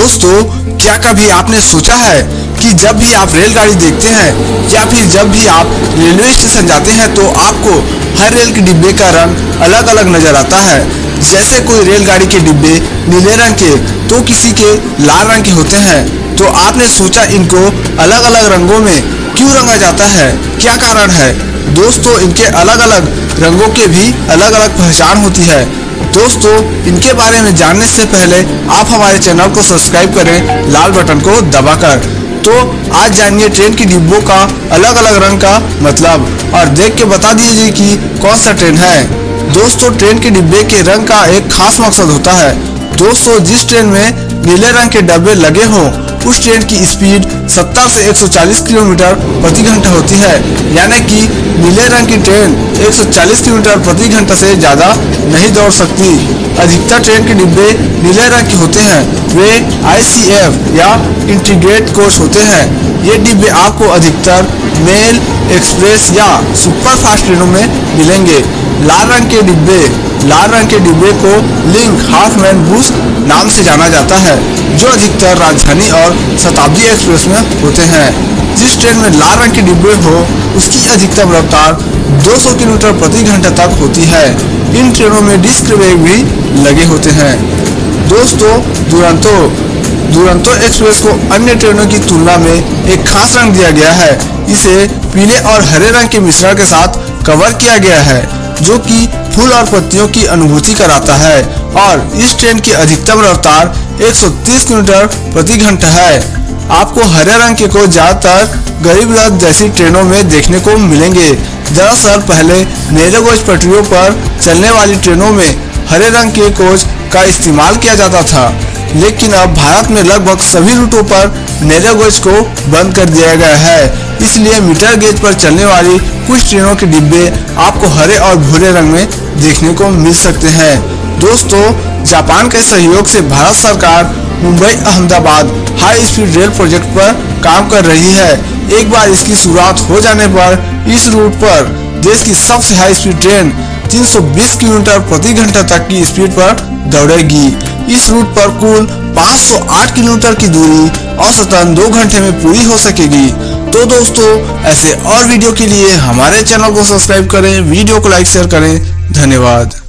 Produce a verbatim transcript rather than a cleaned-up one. दोस्तों, क्या कभी आपने सोचा है कि जब भी आप रेलगाड़ी देखते हैं या फिर जब भी आप रेलवे स्टेशन जाते हैं तो आपको हर रेल के डिब्बे का रंग अलग अलग नजर आता है। जैसे कोई रेलगाड़ी के डिब्बे नीले रंग के तो किसी के लाल रंग के होते हैं। तो आपने सोचा इनको अलग अलग रंगों में क्यों रंगा जाता है, क्या कारण है? दोस्तों, इनके अलग अलग रंगों के भी अलग अलग पहचान होती है। दोस्तों, इनके बारे में जानने से पहले आप हमारे चैनल को सब्सक्राइब करें लाल बटन को दबाकर। तो आज जानिए ट्रेन के डिब्बों का अलग अलग रंग का मतलब और देख के बता दीजिए कि कौन सा ट्रेन है। दोस्तों, ट्रेन के डिब्बे के रंग का एक खास मकसद होता है। दोस्तों, जिस ट्रेन में नीले रंग के डब्बे लगे हों उस ट्रेन की स्पीड सत्तर से एक सौ चालीस किलोमीटर प्रति घंटा होती है, यानी कि नीले रंग की ट्रेन एक सौ चालीस किलोमीटर प्रति घंटा से ज़्यादा नहीं दौड़ सकती। अधिकतर ट्रेन के डिब्बे नीले रंग के होते हैं। वे आई सी एफ या इंटीग्रेटेड कोच होते हैं। ये डिब्बे आपको अधिकतर मेल, एक्सप्रेस या सुपरफास्ट ट्रेनों में मिलेंगे। लाल रंग के डिब्बे लाल रंग के डिब्बे को लिंक हॉफमैन बुश नाम से जाना जाता है, जो अधिकतर राजधानी और शताब्दी एक्सप्रेस में होते हैं। जिस ट्रेन में लाल रंग के डिब्बे हो उसकी अधिकतम रफ्तार दो सौ किलोमीटर प्रति घंटा तक होती है। इन ट्रेनों में डिस्क ब्रेक भी लगे होते हैं। दोस्तों, दुरंतो दुरंतो एक्सप्रेस को अन्य ट्रेनों की तुलना में एक खास रंग दिया गया है। इसे पीले और हरे रंग के मिश्रण के साथ कवर किया गया है, जो कि फूल और पत्तियों की अनुभूति कराता है और इस ट्रेन की अधिकतम रफ्तार एक सौ तीस किलोमीटर प्रति घंटा है। आपको हरे रंग के कोच ज्यादातर गरीब रथ जैसी ट्रेनों में देखने को मिलेंगे। दरअसल पहले नीले कोच पटरियों पर चलने वाली ट्रेनों में हरे रंग के कोच का इस्तेमाल किया जाता था, लेकिन अब भारत में लगभग सभी रूटों पर नीले कोच को बंद कर दिया गया है। इसलिए मीटर गेज पर चलने वाली कुछ ट्रेनों के डिब्बे आपको हरे और भूरे रंग में देखने को मिल सकते हैं। दोस्तों, जापान के सहयोग से भारत सरकार Mumbai Ahmedabad high speed rail project पर काम कर रही है। एक बार इसकी शुरुआत हो जाने पर इस रूट पर देश की सबसे हाई स्पीड ट्रेन तीन सौ बीस किलोमीटर प्रति घंटा तक की स्पीड पर दौड़ेगी। इस रूट पर कुल पाँच सौ आठ किलोमीटर की दूरी औसतन दो घंटे में पूरी हो सकेगी। तो दोस्तों, ऐसे और वीडियो के लिए हमारे चैनल को सब्सक्राइब करें, वीडियो को लाइक शेयर करें। धन्यवाद।